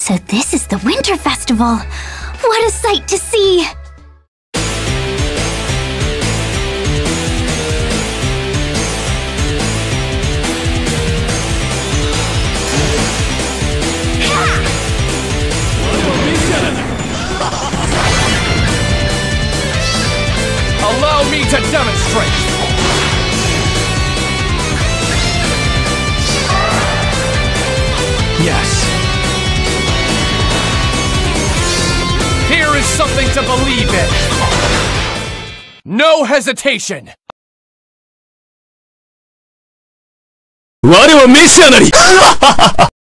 So this is the Winter Festival! What a sight to see! Allow me to demonstrate! Yes. Here is something to believe in. No hesitation. 我はミッショナリー